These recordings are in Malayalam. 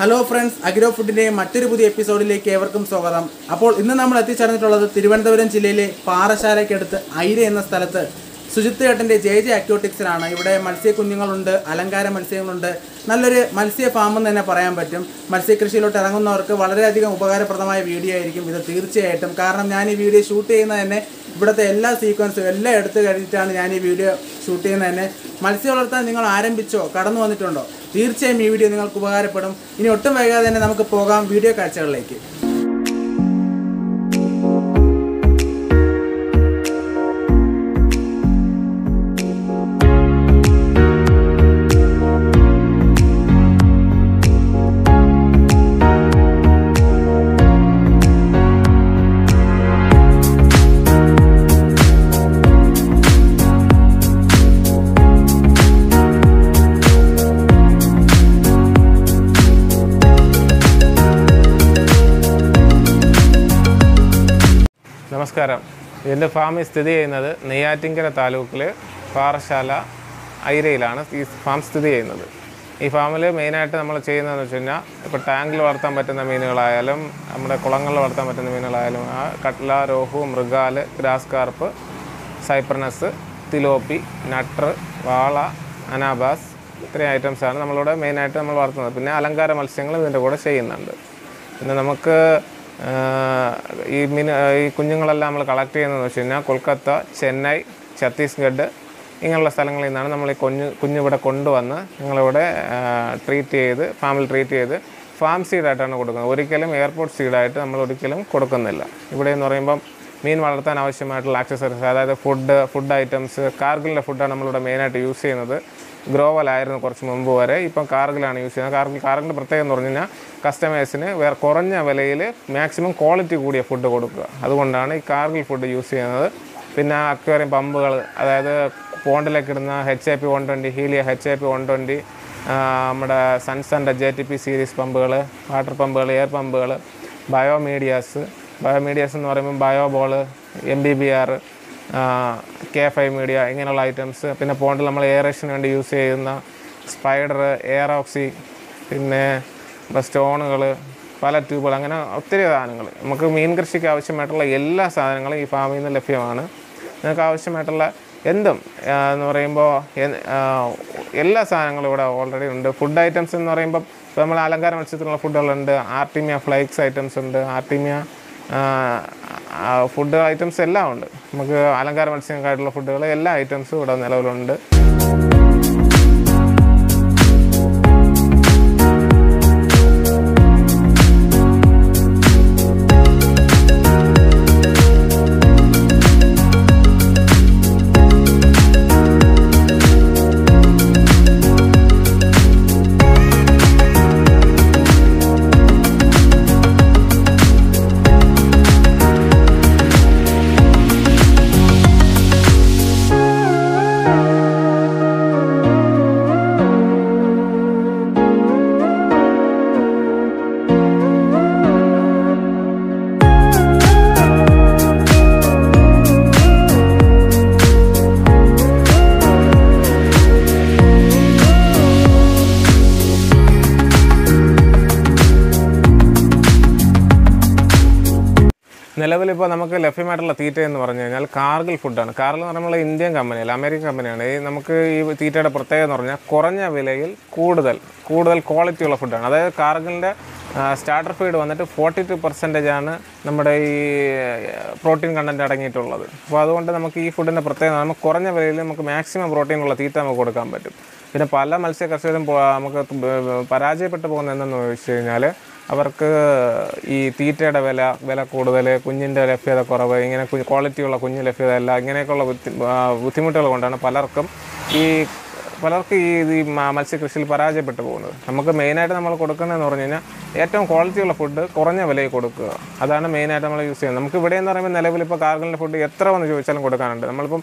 Hello friends, Agro Food Day, Matiribu episode like Evercum Sogaram. Upon in the Namati Charnatola, Tirvandavan Chile, Parashara Kat, Ire and the Salata, Sujita attended JJ Actotics Rana, you would have Malse Kuningal under Alangaram and Same under Nalare, Malse Farman and a Parambatum, Malse Krishilo Tarangon or Valera Upagara Pradama video with the Tirche atom, Karanani video shooting and a but the Ella sequence led to the video shooting and a Malseola Ningal Iron Bicho, Kadano on the Tondo. Dearche me video ningal upagara padam ini ottum vayagaathe thanne namukku pogam video kaatchagalilekku Namaskaram. The farm is today another Nayatinka Talukle, Parashala, Irelana, these farms today another. If family main atom of China, Tangle or Thamataminal Ilam, Amakalangal or Thamataminal Ilam, Katla, Rohu, Mrugale, Grass Carp, Cypernus, Tilopi, Nutter, Vala, Anabas, three items are Namaloda, main item of Arthana, Alangar single and the water chain under. Namaka. I Kunjangalam collected in Oshina, Kolkata, Chennai, Chhattisgarh, Ingala Salangal, Nanamala Kunjavada Kondoana, Ingaloda, treaty, family treaty, farm seed at an Uriculum, airport seed at Amalodicum, Kodakanella. You would in Norimba, mean Valatan Avashimatal accessories, food items, Cargill food animal domain at UC another. Grow a iron corch mumbo array, Ipan Cargill and Usina, Cargill Prate and Norina, customized where Corona Valley, maximum quality good food. Other one done, Cargill food use another, Pina, Aquarium Bumble, other Pond Lacuna, HIP 120, Helia, HIP 120, Sunsun, the JTP series Pumble, Water Pumble, Air Pumble, biomedias, Norman Bio Baller, MBBR. K5 media, ingenial items, pinna pondal aeration and use spider, air oxy, pinna stone, pallet tube, and other animal. Mean Christian metal, yellow sarangal, if I'm in the Lefiana, the Kavish metal, endum, Norimbo, yellow sarangal would have already under food items in Norimbo, thermal alangar and citron food under Artemia flakes items under Artemia. Food items allowed. Alangar Singh Carlo food items would on the level under. Level we have a Lefimata theatre in Cargill food. Cargill is an Indian company, American company. We have theatre in Corona, Village, Kudal quality of food. That is Cargill starter feed 42% protein content. That is food in Corona Village, maximum protein in the in Pala Our theatre, Vela Codale, Kunjin, the Lefia Corava, and quality of Kunjin Lefia, Laganacola with Timotal, Palarcum, Palarki, the Malsicil Paraja Petabona. Amaka main item of Kodakan and Ornina, atom quality of food, Corona Valley Kodoka. Adana main item of Usain. Namkubadan and the level of Cargill food, Yetra on the Jochan Kodakan, Malcolm,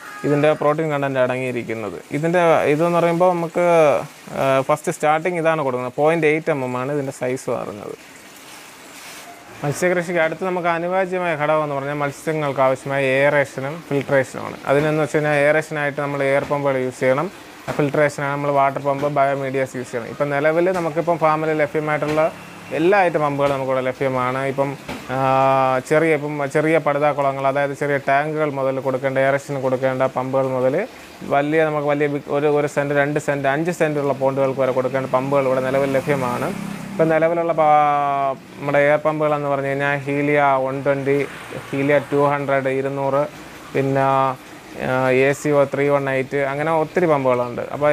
ഇതിൻ്റെ പ്രോട്ടീൻ കണ്ടൻറ്റ് അടങ്ങിയിരിക്കുന്നത്. ഇതെന്ന് പറയുമ്പോൾ നമുക്ക് ഫസ്റ്റ് സ്റ്റാർട്ടിങ് ഇതാണ് കൊടുക്കുന്നത്. 0.8 mm ആണ് ഇതിൻ്റെ സൈസ് പറയുന്നത്. മത്സ്യകൃഷിക്ക് അടുത്ത് നമുക്ക് അനിവാര്യമായ ഘടകമെന്ന് പറഞ്ഞാൽ മത്സ്യങ്ങൾക്ക് ആവശ്യമായ എയറേഷനും ഫിൽട്രേഷനുമാണ്. അതിനെന്ന് വെച്ച് കഴിഞ്ഞാൽ എയറേഷനായിട്ട് നമ്മൾ എയർ പമ്പുകൾ യൂസ് ചെയ്യണം, ഫിൽട്രേഷനാണ് നമ്മൾ വാട്ടർ പമ്പ്, ബയോമീഡിയാസ് യൂസ് ചെയ്യണം. ഇപ്പം നിലവിൽ നമുക്കിപ്പം ഫാമിൽ ലഭ്യമായിട്ടുള്ള എല്ലാ ഐറ്റം പമ്പുകളും നമുക്കിവിടെ ലഭ്യമാണ്. ഇപ്പം ചെറിയ പടുതാക്കുളങ്ങൾ, അതായത് ചെറിയ ടാങ്കുകൾ മുതൽ കൊടുക്കേണ്ട എയറേഷൻ കൊടുക്കേണ്ട പമ്പുകൾ മുതൽ വലിയ നമുക്ക് വലിയ ഒരു സെൻറ്റ്, 2 സെൻറ്റ്, 5 സെൻറ്റുള്ള പോണ്ടുകൾക്ക് വരെ കൊടുക്കേണ്ട പമ്പുകൾ ഇവിടെ നിലവിൽ ലഭ്യമാണ്. ഇപ്പം നിലവിലുള്ള നമ്മുടെ എയർ പമ്പുകളെന്ന് പറഞ്ഞു കഴിഞ്ഞാൽ ഹീലിയ 120, ഹീലിയ 200, 200, പിന്നെ AC 318, അങ്ങനെ ഒത്തിരി പമ്പുകളുണ്ട്. അപ്പോൾ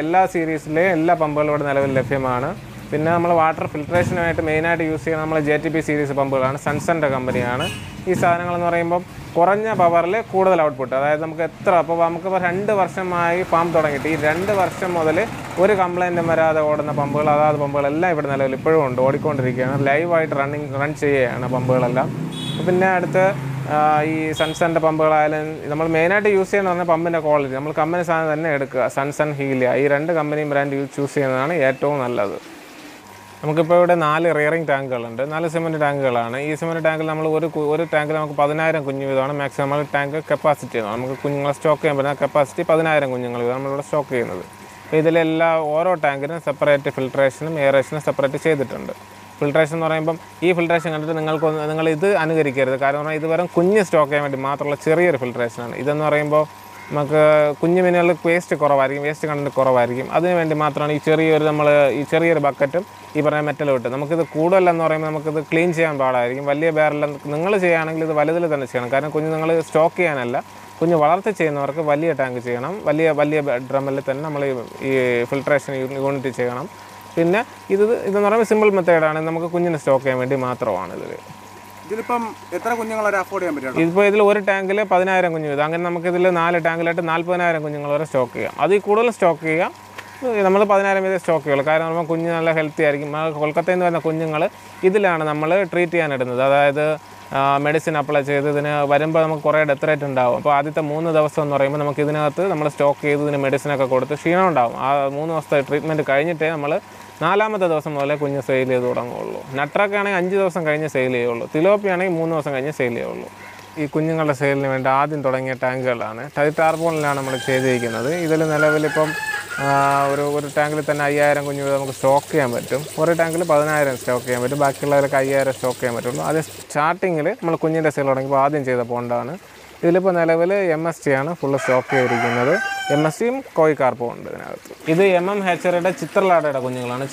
എല്ലാ സീരീസിലെയും എല്ലാ പമ്പുകളും ഇവിടെ നിലവിൽ ലഭ്യമാണ്. പിന്നെ നമ്മൾ വാട്ടർ ഫിൽട്രേഷനായിട്ട് മെയിനായിട്ട് യൂസ് ചെയ്യുന്ന നമ്മൾ JTP സീരീസ് പമ്പുകളാണ്. സൺസൻ്റെ കമ്പനിയാണ് ഈ സാധനങ്ങളെന്ന് പറയുമ്പോൾ. കുറഞ്ഞ പവറിൽ കൂടുതൽ ഔട്ട്പുട്ട്, അതായത് നമുക്ക് എത്ര, അപ്പോൾ നമുക്കിപ്പോൾ 2 വർഷമായി ഫാം തുടങ്ങിയിട്ട് ഈ 2 വർഷം മുതൽ ഒരു കംപ്ലൈൻറ്റും വരാതെ ഓടുന്ന പമ്പുകൾ, അതാത് പമ്പുകളെല്ലാം ഇവിടെ നിലവിൽ ഇപ്പോഴും ഉണ്ട്, ഓടിക്കൊണ്ടിരിക്കുകയാണ്, ലൈവായിട്ട് റൺ ചെയ്യുകയാണ് പമ്പുകളെല്ലാം. പിന്നെ അടുത്ത് ഈ സൺസൻ്റെ പമ്പുകളായാലും നമ്മൾ മെയിനായിട്ട് യൂസ് ചെയ്യുന്ന പറഞ്ഞാൽ പമ്പിൻ്റെ ക്വാളിറ്റി, നമ്മൾ കമ്പനി സാധനം തന്നെ എടുക്കുക. സൺസൺ, ഹീലിയ ഈ 2 കമ്പനിയും ബ്രാൻഡ് ചൂസ് ചെയ്യുന്നതാണ് ഏറ്റവും നല്ലത്. നമുക്കിപ്പോൾ ഇവിടെ 4 റിയറിംഗ് ടാങ്കുകളുണ്ട്, 4 സിമൻറ്റ് ടാങ്കുകളാണ്. ഈ സിമൻറ്റ് ടാങ്കിൽ നമ്മൾ ഒരു ടാങ്കിൽ നമുക്ക് 10,000 കുഞ്ഞു വീതമാണ് മാക്സിമം ടാങ്ക് കപ്പാസിറ്റി ആണ്. നമുക്ക് കുഞ്ഞുങ്ങളെ സ്റ്റോക്ക് ചെയ്യാൻ പറ്റുന്ന കപ്പാസിറ്റി 10,000 കുഞ്ഞുങ്ങൾ വീതം നമ്മളിവിടെ സ്റ്റോക്ക് ചെയ്യുന്നത്. അപ്പോൾ ഇതിലെല്ലാം ഓരോ ടാങ്കിനും സെപ്പറേറ്റ് ഫിൽട്രേഷനും എയറേഷനും സെപ്പറേറ്റ് ചെയ്തിട്ടുണ്ട്. ഫിൽട്രേഷൻ എന്ന് പറയുമ്പം ഈ ഫിൽട്രേഷൻ കണ്ടിട്ട് നിങ്ങൾ ഇത് അനുകരിക്കരുത്. കാരണം പറഞ്ഞാൽ ഇത് വെറും കുഞ്ഞ് സ്റ്റോക്ക് ചെയ്യാൻ വേണ്ടി മാത്രമുള്ള ചെറിയൊരു ഫിൽട്രേഷനാണ്. ഇതെന്ന് പറയുമ്പോൾ നമുക്ക് കുഞ്ഞു മീനുകൾക്ക് വേസ്റ്റ് കുറവായിരിക്കും, വേസ്റ്റ് കണ്ടൻറ്റ് കുറവായിരിക്കും. അതിനുവേണ്ടി മാത്രമാണ് ഈ ചെറിയൊരു ബക്കറ്റും ഈ പറഞ്ഞ മെറ്റൽ വിട്ട്. നമുക്കിത് കൂടുതലെന്ന് പറയുമ്പോൾ നമുക്കിത് ക്ലീൻ ചെയ്യാൻ പാടായിരിക്കും. വലിയ ബാരലിൽ നിങ്ങൾ ചെയ്യുകയാണെങ്കിൽ ഇത് വലുതിൽ തന്നെ ചെയ്യണം. കാരണം കുഞ്ഞ് നിങ്ങൾ സ്റ്റോക്ക് ചെയ്യാനല്ല, കുഞ്ഞ് വളർത്തി ചെയ്യുന്നവർക്ക് വലിയ ടാങ്ക് ചെയ്യണം, വലിയ ഡ്രമ്മിൽ തന്നെ നമ്മൾ ഈ ഫിൽട്രേഷൻ യൂണിറ്റ് ചെയ്യണം. പിന്നെ ഇതെന്ന് പറയുമ്പോൾ സിമ്പിൾ മെത്തേഡാണ്, നമുക്ക് കുഞ്ഞിന് സ്റ്റോക്ക് ചെയ്യാൻ വേണ്ടി മാത്രമാണ് ഇതിൽ. ഇതിലിപ്പം എത്ര കുഞ്ഞുങ്ങൾ വരെ അഫോർഡ് ചെയ്യാൻ പറ്റും? ഇതിപ്പോൾ ഇതിൽ ഒരു ടാങ്കിൽ 10,000 കുഞ്ഞു വീതം, അങ്ങനെ നമുക്കിതിൽ 4 ടാങ്കിലായിട്ട് 40,000 കുഞ്ഞുങ്ങൾ വരെ സ്റ്റോക്ക് ചെയ്യാം. അതിൽ കൂടുതൽ സ്റ്റോക്ക് ചെയ്യാം, നമ്മൾ 10,000 വീതം സ്റ്റോക്ക് ചെയ്യുള്ളൂ. കാരണം നമ്മൾ കുഞ്ഞ് നല്ല ഹെൽത്തി ആയിരിക്കും. കൊൽക്കത്തയിൽ നിന്ന് വരുന്ന കുഞ്ഞുങ്ങൾ ഇതിലാണ് നമ്മൾ ട്രീറ്റ് ചെയ്യാനിടുന്നത്. അതായത് മെഡിസിൻ അപ്ലൈ ചെയ്ത് ഇതിന് വരുമ്പോൾ നമുക്ക് കുറേ ഡെത്ത് റേറ്റ് ഉണ്ടാകും. അപ്പോൾ ആദ്യത്തെ 3 ദിവസം എന്ന് പറയുമ്പോൾ നമുക്ക് ഇതിനകത്ത് നമ്മൾ സ്റ്റോക്ക് ചെയ്ത് ഇതിന് മെഡിസിനൊക്കെ കൊടുത്ത് ക്ഷീണം ഉണ്ടാകും. ആ 3 ദിവസത്തെ ട്രീറ്റ്മെൻറ്റ് കഴിഞ്ഞിട്ടേ നമ്മൾ 4-ാമത്തെ ദിവസം മുതലേ കുഞ്ഞ് സെയിൽ ചെയ്ത് തുടങ്ങുകയുള്ളൂ. നട്ടറൊക്കെ ആണെങ്കിൽ 5 ദിവസം കഴിഞ്ഞ് സെയിൽ ചെയ്യുള്ളൂ. തിലോപ്പിയാണെങ്കിൽ 3 ദിവസം കഴിഞ്ഞ് സെയിൽ ചെയ്യുള്ളൂ. ഈ കുഞ്ഞുങ്ങളുടെ സെയിലിന് വേണ്ടി ആദ്യം തുടങ്ങിയ ടാങ്കുകളാണ്. ടാർപോണിലാണ് നമ്മൾ ചെയ്തിരിക്കുന്നത്. ഇതിൽ നിലവിലിപ്പം ഒരു ടാങ്കിൽ തന്നെ 5,000 കുഞ്ഞു നമുക്ക് സ്റ്റോക്ക് ചെയ്യാൻ പറ്റും. ഒരു ടാങ്കിൽ 10,000 സ്റ്റോക്ക് ചെയ്യാൻ പറ്റും, ബാക്കിയുള്ളവർക്ക് 5,000 സ്റ്റോക്ക് ചെയ്യാൻ പറ്റുള്ളൂ. അത് സ്റ്റാർട്ടിങ്ങിൽ നമ്മൾ കുഞ്ഞിൻ്റെ സെയിൽ തുടങ്ങിയപ്പോൾ ആദ്യം ചെയ്ത പോണ്ടാണ്. ഇതിലിപ്പോൾ നിലവിൽ MST ആണ് ഫുള്ള് സ്റ്റോക്ക് ചെയ്തിരിക്കുന്നത്. MSTയും കോഴിക്കാർപ്പും ഉണ്ട് ഇതിനകത്ത്. ഇത് HRയുടെ ചിത്രലാടയുടെ കുഞ്ഞുങ്ങളാണ്.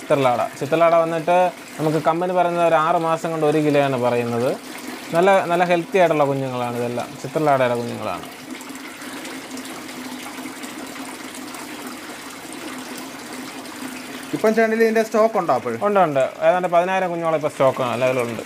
ചിത്രലാട വന്നിട്ട് നമുക്ക് കമ്പനി പറയുന്നത് ഒരു 6 മാസം കൊണ്ട് 1 കിലോയാണ് പറയുന്നത്. നല്ല ഹെൽത്തി ആയിട്ടുള്ള കുഞ്ഞുങ്ങളാണ് ഇതെല്ലാം, ചിത്രലാടയുടെ കുഞ്ഞുങ്ങളാണ്. ഇപ്പം ചാനലിൽ ഇതിൻ്റെ സ്റ്റോക്ക് ഉണ്ടോ? ഉണ്ട്, ഏതാണ്ട് 10,000 കുഞ്ഞുങ്ങളെ ഇപ്പോൾ സ്റ്റോക്കാണ് നിലവിലുണ്ട്.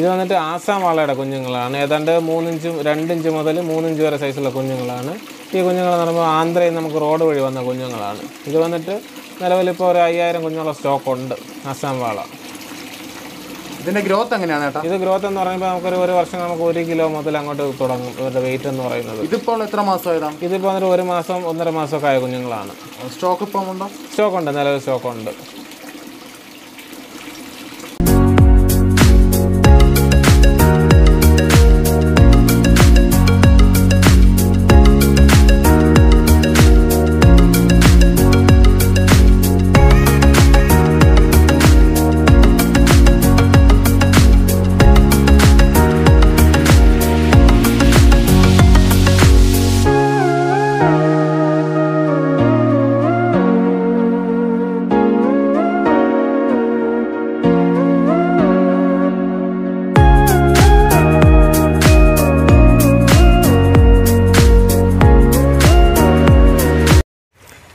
ഇത് വന്നിട്ട് ആസാം വാളയുടെ കുഞ്ഞുങ്ങളാണ്. ഏതാണ്ട് 3 ഇഞ്ച് 2 ഇഞ്ച് മുതൽ 3 ഇഞ്ച് വരെ സൈസുള്ള കുഞ്ഞുങ്ങളാണ്. ഈ കുഞ്ഞുങ്ങളെന്ന് പറയുമ്പോൾ ആന്ധ്രയിൽ നമുക്ക് റോഡ് വഴി വന്ന കുഞ്ഞുങ്ങളാണ്. ഇത് വന്നിട്ട് നിലവിലിപ്പോൾ ഒരു 5,000 കുഞ്ഞുള്ള സ്റ്റോക്കുണ്ട് ആസാം വാള. ഇതിൻ്റെ ഗ്രോത്ത് എങ്ങനെയാണ് ചേട്ടാ? ഇത് ഗ്രോത്ത് എന്ന് പറയുമ്പോൾ നമുക്കൊരു വർഷം നമുക്ക് 1 കിലോ മുതൽ അങ്ങോട്ട് തുടങ്ങും ഇവരുടെ വെയിറ്റ് എന്ന് പറയുന്നത്. ഇതിപ്പോൾ എത്ര മാസമായതാണ്? ഇതിപ്പോൾ വന്നിട്ട് 1 മാസം 1.5 മാസമൊക്കെ ആയ കുഞ്ഞുങ്ങളാണ്. സ്റ്റോക്ക് ഇപ്പം ഉണ്ടോ? സ്റ്റോക്കുണ്ട്, നിലവിൽ സ്റ്റോക്കുണ്ട്.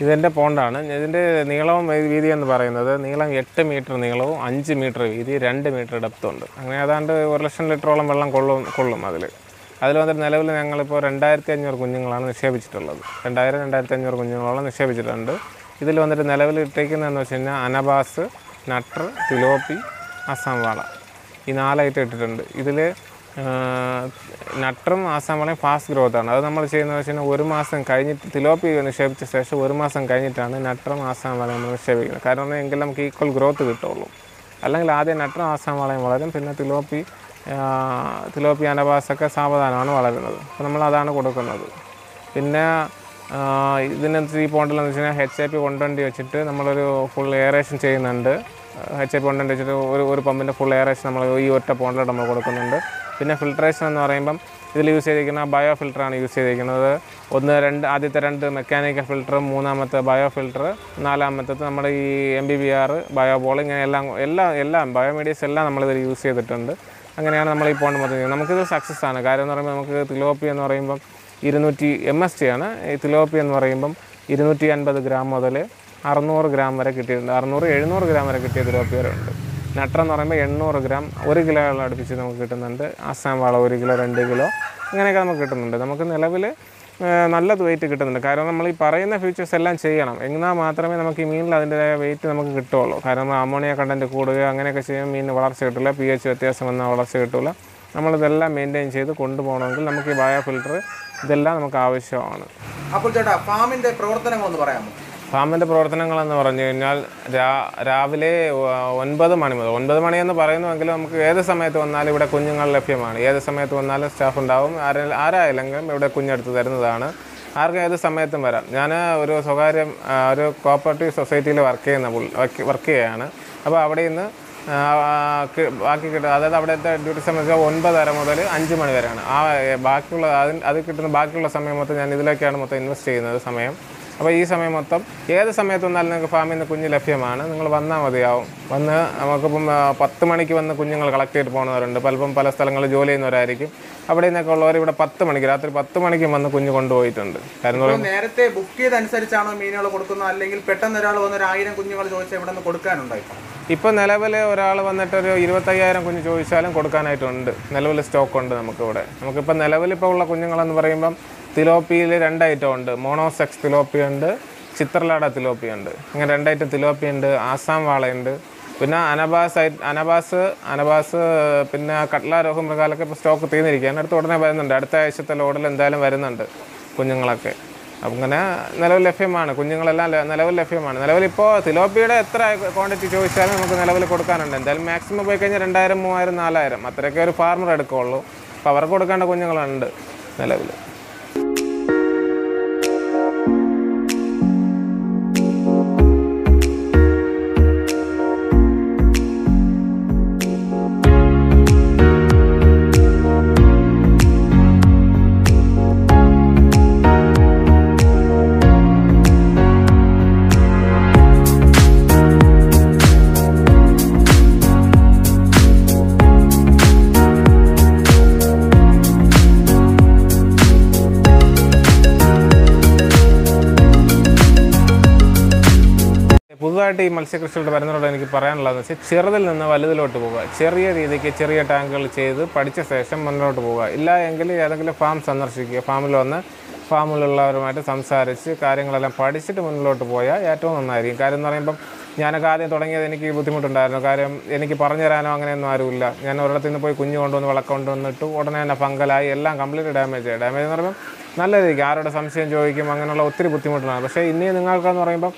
ഇതിൻ്റെ പോണ്ടാണ്. ഇതിൻ്റെ നീളവും വീതി എന്ന് പറയുന്നത് നീളം 8 മീറ്റർ, നീളവും 5 മീറ്റർ, വീതി 2 മീറ്റർ ഡെപ്തുണ്ട്. അങ്ങനെ ഏതാണ്ട് 1 ലക്ഷം ലിറ്ററോളം വെള്ളം കൊള്ളും അതിൽ. അതിൽ വന്നിട്ട് നിലവിൽ ഞങ്ങളിപ്പോൾ 2500 കുഞ്ഞുങ്ങളാണ് നിക്ഷേപിച്ചിട്ടുള്ളത്. 2500 കുഞ്ഞുങ്ങളോളം നിക്ഷേപിച്ചിട്ടുണ്ട്. ഇതിൽ വന്നിട്ട് നിലവിൽ ഇട്ടേക്കുന്നതെന്ന് വെച്ച് കഴിഞ്ഞാൽ അനബാസ്, നട്ടർ, തിലോപ്പി, ആസാം വാള, ഈ 4 ഐറ്റം ഇട്ടിട്ടുണ്ട്. ഇതിൽ നട്ടറും ആസാം വളയും ഫാസ്റ്റ് ഗ്രോത്താണ്. അത് നമ്മൾ ചെയ്യുന്നതെന്ന് വെച്ച് കഴിഞ്ഞാൽ 1 മാസം കഴിഞ്ഞിട്ട് തിലോപ്പി നിക്ഷേപിച്ച ശേഷം 1 മാസം കഴിഞ്ഞിട്ടാണ് നട്ടറും ആസാം വളയും നമ്മൾ നിക്ഷേപിക്കുന്നത്. കാരണം എങ്കിൽ നമുക്ക് ഈക്വൽ ഗ്രോത്ത് കിട്ടുള്ളൂ. അല്ലെങ്കിൽ ആദ്യം നട്ടറും ആസാം വളയും വളരും, പിന്നെ തിലോപ്പി അനബാസൊക്കെ സാവധാനമാണ് വളരുന്നത്. അപ്പോൾ നമ്മളതാണ് കൊടുക്കുന്നത്. പിന്നെ ഇതിന് 3 പോണ്ടിലെന്ന് വെച്ച് കഴിഞ്ഞാൽ HIP 120 വെച്ചിട്ട് നമ്മളൊരു ഫുൾ എയറേഷൻ ചെയ്യുന്നുണ്ട്. HIP 120 വെച്ചിട്ട് ഒരു പമ്പിൻ്റെ ഫുൾ എയറേഷൻ നമ്മൾ ഈ ഒറ്റ പോണ്ടിലോട്ട് നമ്മൾ കൊടുക്കുന്നുണ്ട്. പിന്നെ ഫിൽട്രേഷൻ എന്ന് പറയുമ്പം ഇതിൽ യൂസ് ചെയ്തിരിക്കുന്ന ബയോ ഫിൽറ്ററാണ് യൂസ് ചെയ്തിരിക്കുന്നത്. ആദ്യത്തെ 2 മെക്കാനിക്കൽ ഫിൽറ്റർ, 3-ാമത്തെ ബയോ ഫിൽറ്റർ, 4-ാമത്തത് നമ്മുടെ ഈ MBBR, ബയോ ബോൾ, ഇങ്ങനെ എല്ലാം ബയോമീഡിയസ് എല്ലാം നമ്മളിതിൽ യൂസ് ചെയ്തിട്ടുണ്ട്. അങ്ങനെയാണ് നമ്മൾ ഈ പോണ്ട് മൊത്തം ചെയ്യുന്നത്. നമുക്കിത് സക്സസ് ആണ്. കാര്യം എന്ന് പറയുമ്പോൾ നമുക്ക് തിലോപ്പി എന്ന് പറയുമ്പം 200 MST ആണ്. ഈ തിലോപ്പി എന്ന് പറയുമ്പം 250 ഗ്രാം മുതൽ 600 ഗ്രാം വരെ കിട്ടിയിട്ടുണ്ട്. 600-700 ഗ്രാം വരെ കിട്ടിയ തിലോപ്പി വരെ ഉണ്ട്. നട്ടെന്ന് പറയുമ്പോൾ 800 ഗ്രാം 1 കിലോ അടുപ്പിച്ച് നമുക്ക് കിട്ടുന്നുണ്ട്. ആസാം വാള 1 കിലോ, 2 കിലോ, അങ്ങനെയൊക്കെ നമുക്ക് കിട്ടുന്നുണ്ട്. നമുക്ക് നിലവിൽ നല്ലത് വെയിറ്റ് കിട്ടുന്നുണ്ട്. കാരണം നമ്മൾ ഈ പറയുന്ന ഫീച്ചേഴ്സ് എല്ലാം ചെയ്യണം, എന്നാൽ മാത്രമേ നമുക്ക് ഈ മീനിൽ അതിൻ്റെതായ വെയിറ്റ് നമുക്ക് കിട്ടുകയുള്ളൂ. കാരണം അമോണിയ കണ്ടൻറ്റ് കൂടുക അങ്ങനെയൊക്കെ ചെയ്യുമ്പോൾ മീനിന് വളർച്ച കിട്ടില്ല, PH വ്യത്യാസം വന്നാൽ വളർച്ച കിട്ടില്ല. നമ്മളിതെല്ലാം മെയിൻറ്റെയിൻ ചെയ്ത് കൊണ്ടുപോകണമെങ്കിൽ നമുക്ക് ഈ ബയോ ഫിൽറ്റർ ഇതെല്ലാം നമുക്ക് ആവശ്യമാണ്. അപ്പോൾ ചേട്ടാ, ഫാമിൻ്റെ പ്രവർത്തനങ്ങളൊന്ന് പറയാമോ? ഫാമിൻ്റെ പ്രവർത്തനങ്ങളെന്ന് പറഞ്ഞു കഴിഞ്ഞാൽ രാവിലെ 9 മണി മുതൽ, 9 മണി എന്ന് പറയുന്നുവെങ്കിലും നമുക്ക് ഏത് സമയത്ത് വന്നാലും ഇവിടെ കുഞ്ഞുങ്ങൾ ലഭ്യമാണ്. ഏത് സമയത്ത് വന്നാലും സ്റ്റാഫ് ഉണ്ടാവും. ആരായില്ലെങ്കിലും ഇവിടെ കുഞ്ഞെടുത്ത് തരുന്നതാണ്. ആർക്കും ഏത് സമയത്തും വരാം. ഞാൻ ഒരു കോപ്പറേറ്റീവ് സൊസൈറ്റിയിൽ വർക്ക് ചെയ്യുകയാണ്. അപ്പോൾ അവിടെ നിന്ന് ബാക്കി കിട്ടും, അതായത് അവിടുത്തെ ഡ്യൂട്ടി സമയത്ത് 9:30 മുതൽ 5 മണി വരെയാണ്. ബാക്കിയുള്ള അത് കിട്ടുന്ന ബാക്കിയുള്ള സമയം മൊത്തം ഞാൻ ഇതിലേക്കാണ് മൊത്തം ഇൻവെസ്റ്റ് ചെയ്യുന്നത് സമയം. അപ്പോൾ ഈ സമയം മൊത്തം ഏത് സമയത്ത് വന്നാലും നിങ്ങൾക്ക് ഫാമിൽ നിന്ന് കുഞ്ഞ് ലഭ്യമാണ്. നിങ്ങൾ വന്നാൽ മതിയാവും. വന്ന് നമുക്കിപ്പം 10 മണിക്ക് വന്ന് കുഞ്ഞുങ്ങൾ കളക്ട് ചെയ്തിട്ട് പോകുന്നവരുണ്ട്. പലപ്പം പല സ്ഥലങ്ങളിൽ ജോലി ചെയ്യുന്നവരായിരിക്കും. അവിടെ നിന്നൊക്കെ ഉള്ളവർ ഇവിടെ 10 മണിക്ക്, രാത്രി 10 മണിക്കും വന്ന് കുഞ്ഞ് കൊണ്ടുപോയിട്ടുണ്ട്. കാരണം നേരത്തെ ബുക്ക് ചെയ്തനുസരിച്ചാണോ മീനുകൾ കൊടുക്കുന്നത്, അല്ലെങ്കിൽ പെട്ടെന്ന് ഒരാൾ വന്ന് 1000 കുഞ്ഞുങ്ങൾ ചോദിച്ചാൽ ഇവിടെ നിന്ന് കൊടുക്കാനുണ്ടായി? ഇപ്പോൾ നിലവിൽ ഒരാൾ വന്നിട്ട് ഒരു 25,000 കുഞ്ഞ് ചോദിച്ചാലും കൊടുക്കാനായിട്ടുണ്ട്. നിലവിൽ സ്റ്റോക്കുണ്ട് നമുക്കിവിടെ. നമുക്കിപ്പോൾ നിലവിലിപ്പോൾ ഉള്ള കുഞ്ഞുങ്ങളെന്ന് പറയുമ്പം തിലോപ്പിയിൽ 2 ഐറ്റം ഉണ്ട്. മോണോസെക്സ് തിലോപ്പിയ ഉണ്ട്, ചിത്രലാട തിലോപ്പിയ ഉണ്ട്. ഇങ്ങനെ 2 ഐറ്റം തിലോപ്പിയ ഉണ്ട്, ആസാം വാളയുണ്ട്, പിന്നെ അനബാസ്, പിന്നെ കട്ട്ല, രോഹു, മൃഗാലൊക്കെ ഇപ്പോൾ സ്റ്റോക്ക് തീർന്നിരിക്കുകയാണ്. അടുത്ത് ഉടനെ വരുന്നുണ്ട്. അടുത്ത ആഴ്ചത്തെ ലോഡിൽ എന്തായാലും വരുന്നുണ്ട് കുഞ്ഞുങ്ങളൊക്കെ. അപ്പം അങ്ങനെ നിലവിൽ ലഭ്യമാണ് കുഞ്ഞുങ്ങളെല്ലാം. നിലവിലിപ്പോൾ തിലോപ്പിയുടെ എത്ര ക്വാണ്ടിറ്റി ചോദിച്ചാലും നമുക്ക് നിലവിൽ കൊടുക്കാനുണ്ട്. എന്തായാലും മാക്സിമം പോയി കഴിഞ്ഞാൽ 2000, 3000, 4000 അത്രയൊക്കെ ഒരു ഫാർമർ എടുക്കുകയുള്ളൂ. അപ്പോൾ അവർക്ക് കൊടുക്കേണ്ട കുഞ്ഞുങ്ങളുണ്ട് നിലവിൽ. പുതുതായിട്ട് ഈ മത്സ്യകൃഷിയോട് വരുന്നതോടെ എനിക്ക് പറയാനുള്ളതെന്ന് വെച്ചാൽ ചെറുതിൽ നിന്ന് വലുതിലോട്ട് പോവുക. ചെറിയ രീതിക്ക് ചെറിയ ടാങ്കുകൾ ചെയ്ത് പഠിച്ച ശേഷം മുന്നോട്ട് പോവുക. ഇല്ല എങ്കിൽ ഏതെങ്കിലും ഫാം സന്ദർശിക്കുക. ഫാമിൽ വന്ന് ഫാമിലുള്ളവരുമായിട്ട് സംസാരിച്ച് കാര്യങ്ങളെല്ലാം പഠിച്ചിട്ട് മുന്നിലോട്ട് പോയാൽ ഏറ്റവും നന്നായിരിക്കും. കാര്യം എന്ന് പറയുമ്പം ഞാനൊക്കെ ആദ്യം തുടങ്ങിയത് എനിക്ക് ബുദ്ധിമുട്ടുണ്ടായിരുന്നു. കാര്യം എനിക്ക് പറഞ്ഞു തരാനോ അങ്ങനെയൊന്നും ആരുമില്ല. ഞാൻ ഒരിടത്തു നിന്ന് പോയി കുഞ്ഞു കൊണ്ടുവന്ന് വളക്കം കൊണ്ടുവന്നിട്ട് ഉടനെ തന്നെ ഫംഗലായി എല്ലാം കംപ്ലീറ്റ് ഡാമേജായി. ഡാമേജ് എന്ന് പറയുമ്പോൾ നല്ലതായിരിക്കും. ആരോടെ സംശയം ചോദിക്കും, അങ്ങനെയുള്ള ഒത്തിരി ബുദ്ധിമുട്ടുണ്ടാണ്. പക്ഷേ ഇനി നിങ്ങൾക്കെന്ന് പറയുമ്പം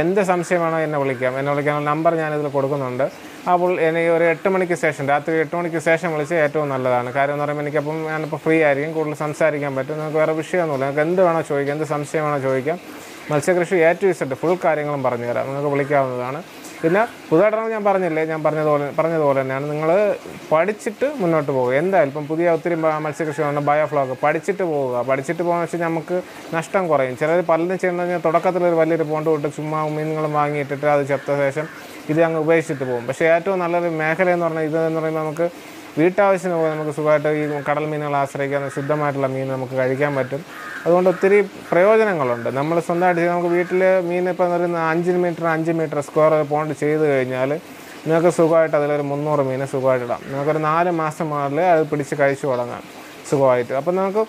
എന്ത് സംശയമാണോ എന്നെ വിളിക്കാനുള്ള നമ്പർ ഞാനിതിൽ കൊടുക്കുന്നുണ്ട്. അപ്പോൾ എനിക്ക് ഒരു 8 മണിക്ക് ശേഷം, രാത്രി 8 മണിക്ക് ശേഷം വിളിച്ചാൽ ഏറ്റവും നല്ലതാണ്. കാര്യം എന്ന് പറയുമ്പോൾ എനിക്കപ്പം ഞാനിപ്പോൾ ഫ്രീ ആയിരിക്കും, കൂടുതൽ സംസാരിക്കാൻ പറ്റും. നിങ്ങൾക്ക് വേറെ വിഷയമൊന്നുമില്ല. നിങ്ങൾക്ക് എന്ത് വേണോ ചോദിക്കാം, എന്ത് സംശയമാണോ ചോദിക്കാം. മത്സ്യകൃഷി A to Z ഫുൾ കാര്യങ്ങളും പറഞ്ഞു തരാം. നിങ്ങൾക്ക് വിളിക്കാവുന്നതാണ്. പിന്നെ പുതുതായിട്ട് ഞാൻ പറഞ്ഞതുപോലെ തന്നെയാണ് നിങ്ങൾ പഠിച്ചിട്ട് മുന്നോട്ട് പോകുക. എന്തായാലും ഇപ്പം പുതിയ ഒത്തിരി മത്സ്യകൃഷി ഉണ്ട്, ബയോഫ്ലോക്ക് പഠിച്ചിട്ട് പോവുക. പഠിച്ചിട്ട് പോകാന്ന് വെച്ചാൽ നമുക്ക് നഷ്ടം കുറയും. ചിലർ പലതും ചെയ്യുന്നത് കഴിഞ്ഞാൽ തുടക്കത്തിലൊരു വലിയൊരു പോണ്ട് വിട്ട് ചുമ്മാ മീനുകളും വാങ്ങിയിട്ടിട്ട് അത് ചത്ത ശേഷം ഇത് അങ്ങ് ഉപേക്ഷിച്ചിട്ട് പോകും. പക്ഷേ ഏറ്റവും നല്ലൊരു മേഖല എന്ന് പറഞ്ഞാൽ ഇതെന്ന് പറയുമ്പോൾ നമുക്ക് വീട്ടാവശ്യത്തിന് പോലെ നമുക്ക് സുഖമായിട്ട് ഈ കടൽ മീനുകൾ ആശ്രയിക്കാവുന്ന ശുദ്ധമായിട്ടുള്ള മീൻ നമുക്ക് കഴിക്കാൻ പറ്റും. അതുകൊണ്ട് ഒത്തിരി പ്രയോജനങ്ങളുണ്ട്. നമ്മൾ സ്വന്തമായിട്ട് നമുക്ക് വീട്ടിൽ മീൻ ഇപ്പം എന്ന് പറയുന്ന 5 മീറ്റർ സ്ക്വയർ പോണ്ട് ചെയ്ത് കഴിഞ്ഞാൽ നിങ്ങൾക്ക് സുഖമായിട്ട് അതിലൊരു 300 മീനെ സുഖമായിട്ടിടാം. നിങ്ങൾക്കൊരു 4 മാസം മുതൽ അത് പിടിച്ച് കഴിച്ചു തുടങ്ങാം സുഖമായിട്ട്. അപ്പം നമുക്ക്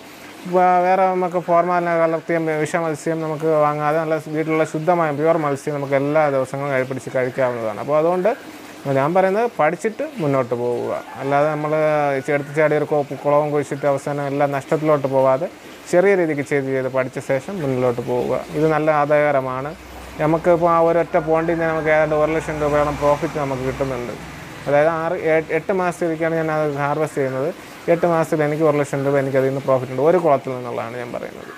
വേറെ നമുക്ക് ഫോർമാലിനെ കലർത്തിയും വിഷ മത്സ്യം നമുക്ക് വാങ്ങാതെ നല്ല വീട്ടിലുള്ള ശുദ്ധമായ പ്യുവർ മത്സ്യം നമുക്ക് എല്ലാ ദിവസങ്ങളും കഴിപ്പിടിച്ച് കഴിക്കാവുന്നതാണ്. അപ്പോൾ അതുകൊണ്ട് ഞാൻ പറയുന്നത് പഠിച്ചിട്ട് മുന്നോട്ട് പോവുക, അല്ലാതെ നമ്മൾ ചെടുത്തിച്ചാടി ഒരു കുളവും കുഴിച്ചിട്ട് അവസാനം എല്ലാം നഷ്ടത്തിലോട്ട് പോവാതെ ചെറിയ രീതിക്ക് ചെയ്ത് പഠിച്ച ശേഷം മുന്നിലോട്ട് പോവുക. ഇത് നല്ല ആദായകരമാണ്. നമുക്ക് ഇപ്പോൾ ആ ഒരൊറ്റ പോണ്ടിൽ നിന്ന് നമുക്ക് ഏതാണ്ട് 1 ലക്ഷം രൂപയുടെ പ്രോഫിറ്റ് നമുക്ക് കിട്ടുന്നുണ്ട്. അതായത് 8 മാസത്തിലേക്കാണ് ഞാൻ അത് ഹാർവെസ്റ്റ് ചെയ്യുന്നത്. 8 മാസത്തിൽ എനിക്ക് 1 ലക്ഷം രൂപ എനിക്കതിൽ നിന്ന് പ്രോഫിറ്റ് ഉണ്ട്, ഒരു കുളത്തിൽ നിന്നുള്ളതാണ് ഞാൻ പറയുന്നത്.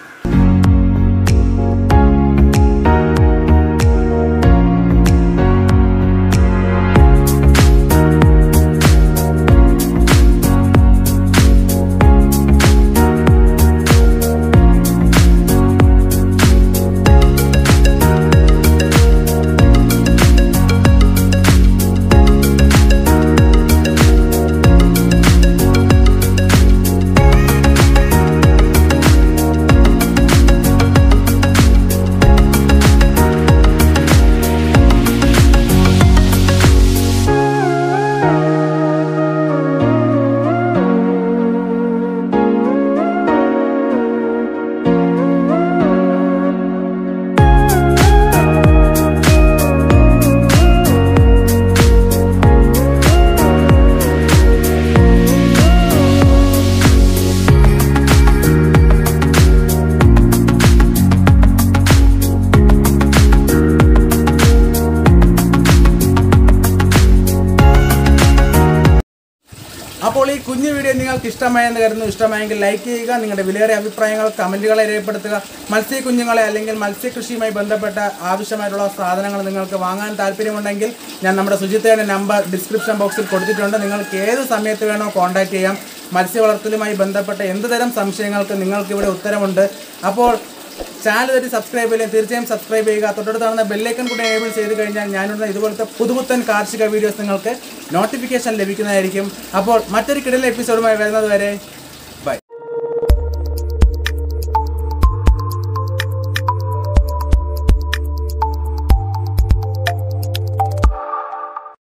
അപ്പോൾ ഈ കുഞ്ഞു വീഡിയോ നിങ്ങൾക്ക് ഇഷ്ടമായെന്ന് കരുതുന്നു. ഇഷ്ടമായെങ്കിൽ ലൈക്ക് ചെയ്യുക, നിങ്ങളുടെ വിലയേറിയ അഭിപ്രായങ്ങൾ കമൻറ്റുകളെ രേഖപ്പെടുത്തുക. മത്സ്യ കുഞ്ഞുങ്ങളെ അല്ലെങ്കിൽ മത്സ്യകൃഷിയുമായി ബന്ധപ്പെട്ട ആവശ്യമായിട്ടുള്ള സാധനങ്ങൾ നിങ്ങൾക്ക് വാങ്ങാൻ താല്പര്യമുണ്ടെങ്കിൽ ഞാൻ നമ്മുടെ സുജിത്തയുടെ നമ്പർ ഡിസ്ക്രിപ്ഷൻ ബോക്സിൽ കൊടുത്തിട്ടുണ്ട്. നിങ്ങൾക്ക് ഏത് സമയത്ത് വേണോ കോൺടാക്റ്റ് ചെയ്യാം. മത്സ്യ വളർത്തലുമായി ബന്ധപ്പെട്ട എന്ത് തരം സംശയങ്ങൾക്ക് നിങ്ങൾക്കിവിടെ ഉത്തരമുണ്ട്. അപ്പോൾ ചാനൽ ഒരു സബ്സ്ക്രൈബ് ചെയ്യും, തീർച്ചയായും സബ്സ്ക്രൈബ് ചെയ്യുക. തൊട്ടടുത്ത് കാണുന്ന ബെല്ലൈക്കൺ കൂടി എനേബിൾ ചെയ്ത് കഴിഞ്ഞാൽ ഞാനിടുന്ന ഇതുപോലത്തെ പുതുപുത്തൻ കാർഷിക വീഡിയോസ് നിങ്ങൾക്ക് നോട്ടിഫിക്കേഷൻ ലഭിക്കുന്നതായിരിക്കും. അപ്പോൾ മറ്റൊരു കിടലിലെ എപ്പിസോഡുമായി വരുന്നത് വരെ